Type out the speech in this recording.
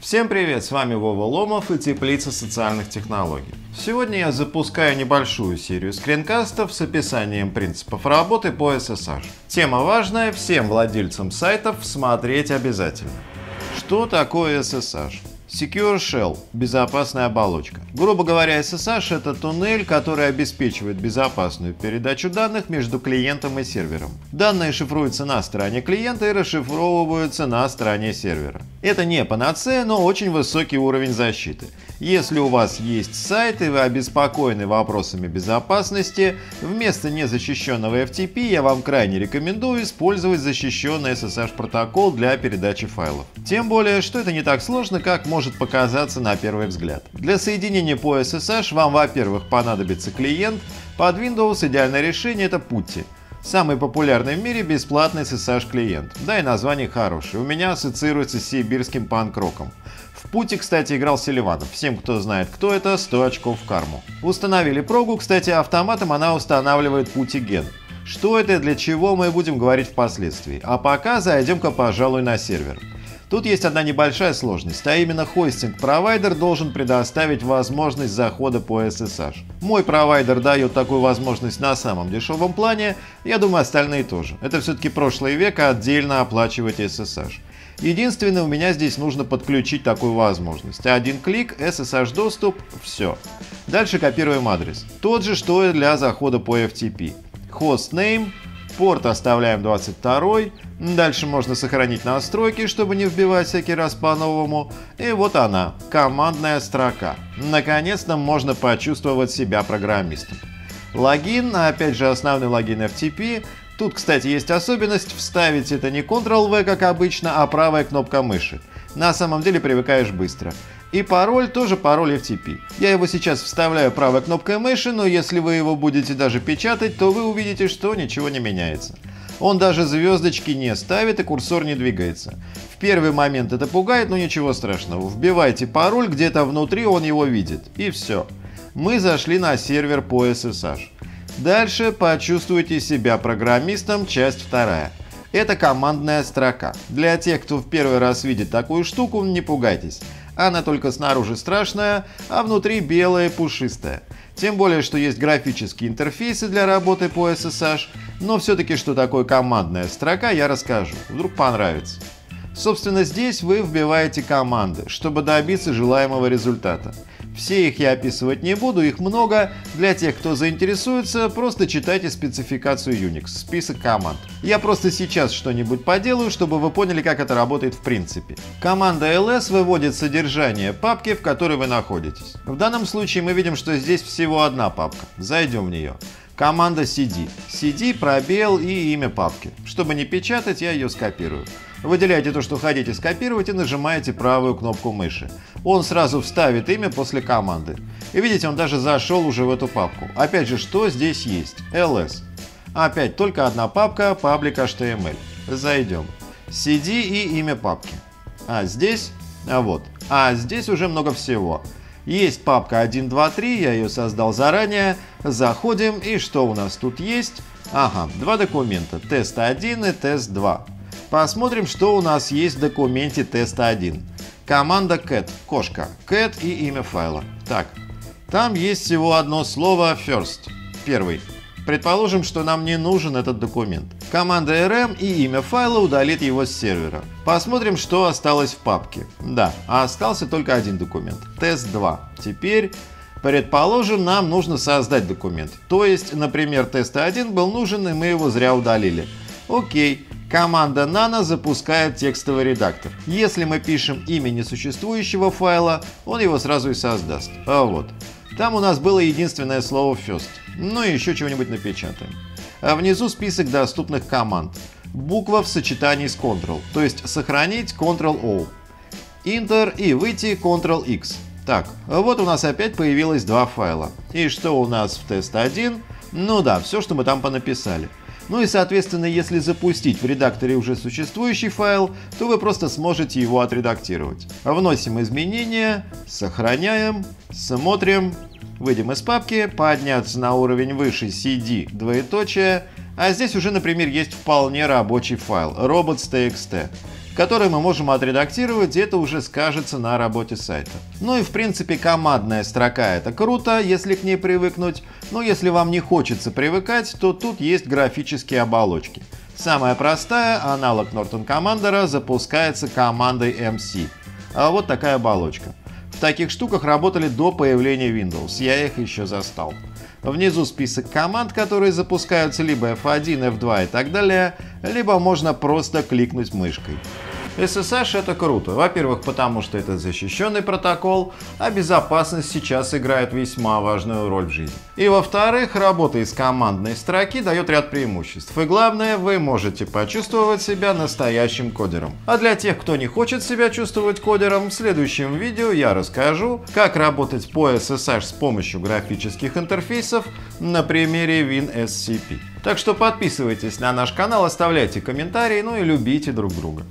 Всем привет, с вами Вова Ломов и Теплица социальных технологий. Сегодня я запускаю небольшую серию скринкастов с описанием принципов работы по SSH. Тема важная, всем владельцам сайтов смотреть обязательно. Что такое SSH? Secure Shell – безопасная оболочка. Грубо говоря, SSH – это туннель, который обеспечивает безопасную передачу данных между клиентом и сервером. Данные шифруются на стороне клиента и расшифровываются на стороне сервера. Это не панацея, но очень высокий уровень защиты. Если у вас есть сайт и вы обеспокоены вопросами безопасности, вместо незащищенного FTP я вам крайне рекомендую использовать защищенный SSH протокол для передачи файлов. Тем более, что это не так сложно, как может показаться на первый взгляд. Для соединения по SSH вам, во-первых, понадобится клиент. Под Windows идеальное решение — это PuTTY. Самый популярный в мире бесплатный SSH-клиент. Да и название хорошее. У меня ассоциируется с сибирским панк-роком. В PuTTY, кстати, играл Селиванов. Всем, кто знает, кто это, 100 очков в карму. Установили прогу, кстати, автоматом она устанавливает PuTTYgen. Что это и для чего, мы будем говорить впоследствии. А пока зайдем-ка, пожалуй, на сервер. Тут есть одна небольшая сложность, а именно хостинг-провайдер должен предоставить возможность захода по SSH. Мой провайдер дает такую возможность на самом дешевом плане, я думаю, остальные тоже. Это все-таки прошлый век, а отдельно оплачивать SSH. Единственное, у меня здесь нужно подключить такую возможность. Один клик, SSH доступ, все. Дальше копируем адрес. Тот же, что и для захода по FTP. Hostname. Порт оставляем 22, дальше можно сохранить настройки, чтобы не вбивать всякий раз по-новому. И вот она, командная строка. Наконец-то можно почувствовать себя программистом. Логин, опять же основной логин FTP. Тут, кстати, есть особенность, вставить это не Ctrl-V, как обычно, а правая кнопка мыши. На самом деле привыкаешь быстро. И пароль тоже пароль FTP. Я его сейчас вставляю правой кнопкой мыши, но если вы его будете даже печатать, то вы увидите, что ничего не меняется. Он даже звездочки не ставит и курсор не двигается. В первый момент это пугает, но ничего страшного. Вбивайте пароль, где-то внутри он его видит. И все. Мы зашли на сервер по SSH. Дальше почувствуйте себя программистом, часть 2. Это командная строка. Для тех, кто в первый раз видит такую штуку, не пугайтесь. Она только снаружи страшная, а внутри белая и пушистая. Тем более, что есть графические интерфейсы для работы по SSH, но все-таки, что такое командная строка, я расскажу, вдруг понравится. Собственно, здесь вы вбиваете команды, чтобы добиться желаемого результата. Все их я описывать не буду, их много. Для тех, кто заинтересуется, просто читайте спецификацию Unix, список команд. Я просто сейчас что-нибудь поделаю, чтобы вы поняли, как это работает в принципе. Команда ls выводит содержание папки, в которой вы находитесь. В данном случае мы видим, что здесь всего одна папка. Зайдем в нее. Команда cd. cd, пробел и имя папки. Чтобы не печатать, я ее скопирую. Выделяете то, что хотите скопировать, и нажимаете правую кнопку мыши. Он сразу вставит имя после команды. И видите, он даже зашел уже в эту папку. Опять же, что здесь есть? ls. Опять только одна папка, public.html. Зайдем. cd и имя папки. А здесь? А вот. А здесь уже много всего. Есть папка 1.2.3, я ее создал заранее. Заходим, и что у нас тут есть? Ага, два документа, тест 1 и тест 2. Посмотрим, что у нас есть в документе тест 1. Команда cat, кошка, cat и имя файла. Так, там есть всего одно слово first, первый. Предположим, что нам не нужен этот документ. Команда rm и имя файла удалит его с сервера. Посмотрим, что осталось в папке. Да, остался только один документ, тест 2. Теперь, предположим, нам нужно создать документ. То есть, например, тест 1 был нужен, и мы его зря удалили. Окей. Команда nano запускает текстовый редактор. Если мы пишем имя несуществующего файла, он его сразу и создаст. А вот. Там у нас было единственное слово first. Ну и еще чего-нибудь напечатаем. А внизу список доступных команд. Буква в сочетании с Ctrl, то есть сохранить Ctrl-O. Enter и выйти Ctrl-X. Так, вот у нас опять появилось два файла. И что у нас в тест 1? Ну да, все, что мы там понаписали. Ну и, соответственно, если запустить в редакторе уже существующий файл, то вы просто сможете его отредактировать. Вносим изменения, сохраняем, смотрим, выйдем из папки, подняться на уровень выше cd, А здесь уже, например, есть вполне рабочий файл robots.txt, который мы можем отредактировать, и это уже скажется на работе сайта. Ну и в принципе командная строка — это круто, если к ней привыкнуть, но если вам не хочется привыкать, то тут есть графические оболочки. Самая простая, аналог Norton Commander, запускается командой MC. А вот такая оболочка. В таких штуках работали до появления Windows, я их еще застал. Внизу список команд, которые запускаются либо F1, F2 и так далее, либо можно просто кликнуть мышкой. SSH — это круто, во-первых, потому что это защищенный протокол, а безопасность сейчас играет весьма важную роль в жизни. И во-вторых, работа из командной строки дает ряд преимуществ. И главное, вы можете почувствовать себя настоящим кодером. А для тех, кто не хочет себя чувствовать кодером, в следующем видео я расскажу, как работать по SSH с помощью графических интерфейсов на примере WinSCP. Так что подписывайтесь на наш канал, оставляйте комментарии, ну и любите друг друга.